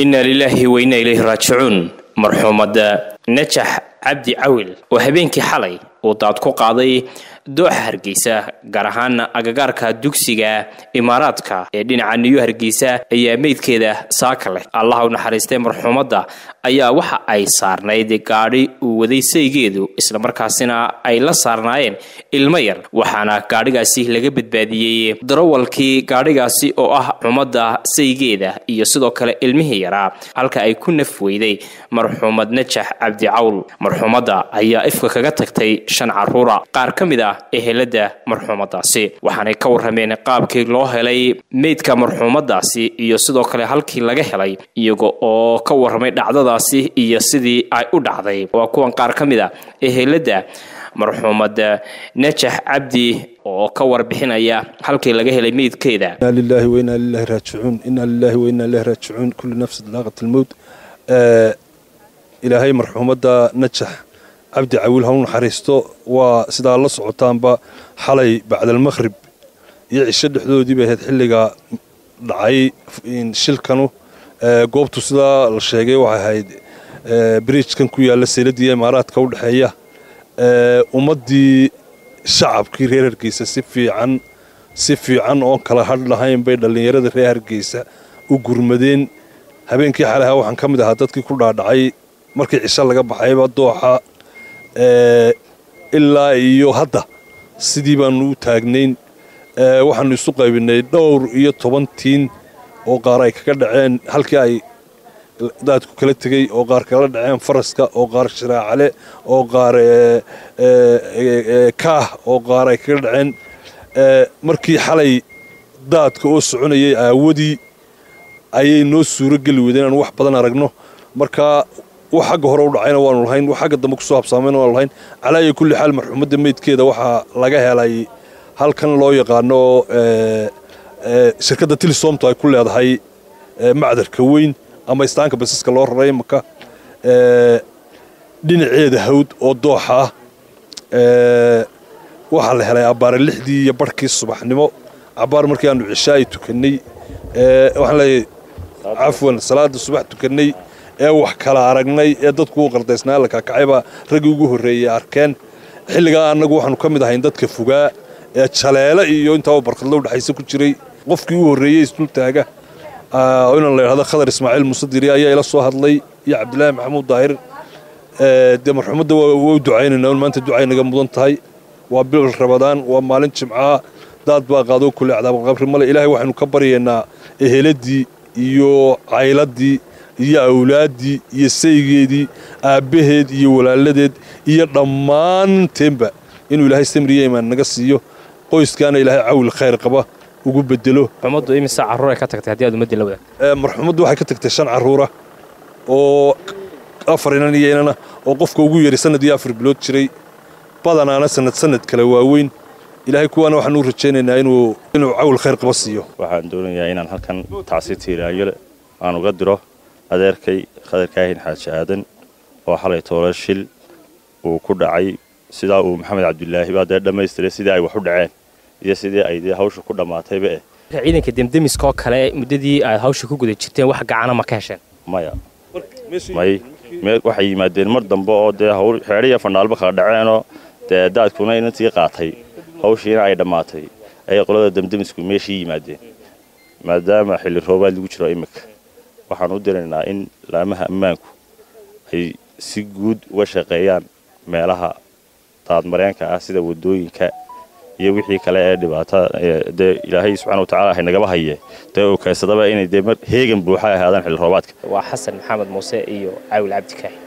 إنا لله وإنا إليه راجعون مرحومة نجاح عبدي عويل وهبينكي حالي وطاعتكو قاضي دوح هرقيسة قرهان أقاقاركا دوكسيغا إماراتكا دين عانيو هرقيسة إيا ميد كيدا ساكالي الله ونحريستي مرحومة أيا وحا أي سارناي دي قاري وودي سيجيدو إسلامركاسينا أي لا سارنايين المير وحانا قاريغاسي لغبت باديي دروالكي قاريغاسي أو حمدة سيجيدا إيا سيدوكالا المهيرا هالكا أي كنفويدي مرحومة نجاح عبدي عويل مرحومة أيا إفكا كاكتاي شان عرورا قار كميدا إهلدا مرحومة داسي وحانا كورهمين قابكي لوهلي ميدكا مرحومة داسي إيا سيدوكالا هالكي لغهلي إياغو أو كورهمين دعدادا iyo sidii ay u dhacday waa kuwan qaar kamida ehelada marxuumada Najax Cabdi oo ka warbixinaya halkii laga helay meedkeeda lillahi wa inna ilaihi raaji'un inna lillahi wa inna ilaihi raaji'un kullu nafs dalagat al-maut ilaahay marxuumada Najax Cabdi Cawiil hawl xariisto waa sida la socotaanba xalay bacda al-maghrib iyo isha dhexdoodii bay had xilliga dhacay in shilkanu goobtu sida la sheegay waxa ahayd bridge kan ku yaala seeladiye imaaraadka u dhaxeeya ummadii shacabkii reer Hargeysa si fiican oo kala hadlahayn bay dhalinyarada reer Hargeysa u gurmadeen habeenkii xalaha waxaan kamid ahaa dadkii ku dhaadhacay markii cisha laga baxay Dooxa ilaa iyo hadda sidii baan u taagnayn waxaan isu qaybinay dhowr iyo 17 oo qaar ay kaga dhaceen halkii ay dadku kala tagay oo qaar kala dhaceen faraska oo qaar shiraacale oo qaar ka oo qaar ay kaga dhaceen markii xalay dadku oo soconayay aawadi ayay noo suuragali wadeen aan wax badan aragno marka waxa xaq hore u dhacayna waanu lahayn waxa xaq dambe ku soo habsaamayna waanu lahayn calaayo kulli xal marxuumada meedkeeda waxa laga helay halkan loo yaqaano شركة تيليسوم تاي كل هذا هاي معذر كوين أما يستانك بس كلور رأي مكا دين عيد هود أو ضحى وحال هلا عبار اللحدي يبركي الصبح نمو عبار مركيان العشاء تكني وحلا عفوا صلاة الصبح تكني وحكى عرقني ضدكو قرديسنا لك كعبة رجوجه الري أركان حلقة أنا جوه نكمل ده هين ضدك فوجا شلالة يو أنت وبركة الله حيسك تشري وفكي والرئيس تلتاجه أنا هذا خضر إسماعيل مصدر يا إلى الصهد لي يا عبد الله محمود ضاهر ده مرحوم ده ودعين إنه ما أنت دعين جنبه أنتهي وقبل رمضان وما لنش معاه داد بقى قادو كل عذاب قبر ملا إلهي وحن نكبري إن إهلدي يو عائلتي يا أولادي يا سيدي أبهد يا ولادي يا ضمان تنبأ إنه إلهي استمري ما نقصيه qoys kana ilaahay cawl khayr qaba ugu bedelo marxuumadu imi saac aruura ka tagtay hadii aad umad la wadaag marxuumadu waxay ka tagtay shan aruura oo afar inaniyeenana oo qofka ugu yeeray sanadii afar bilood jiray badanaana sanad kale waaweyn ilaahay kuwana waxaan u rajaynaynaa inuu cawl khayr qaba siiyo waxaan doonayaa inaan halkan taasiiraayo aan uga diro adeerkay qadarkaahin xaaji aadan oo xalay toolo shil uu ku dhacay sida uu maxamed abdullaahi baa dhamaystiray sida ay wax u dhaceen iyo sidii ay hawsha ku dhamaatay baa ciidanka demdemisko kale mudadii ay hawsha ku guda jirteen wax gacana ma ka hesheen maya waxay yimaadeen mar dambe oo de hawl xeeriya fanaalba ka dhaceeno dadkuna inantii qaatay hawshiina ay dhamaatay ay qolada demdemisku meeshii yimaadeen maadaama xil roobaad lagu jiro imika waxaan u direynaa in laamaha ammaanku ay si guud uga shaqeeyaan meelaha taad mareenka ah sida wadooyinka iyo wixii kale ee dhibaato ee Ilaahay subhanahu wa ta'ala ay naga bahaye taa oo kaysadaba inay heegan buuxa ahaadaan xil roobaadka waa Xasan Maxamed Muuse iyo Cawiil Cabdi Kaahin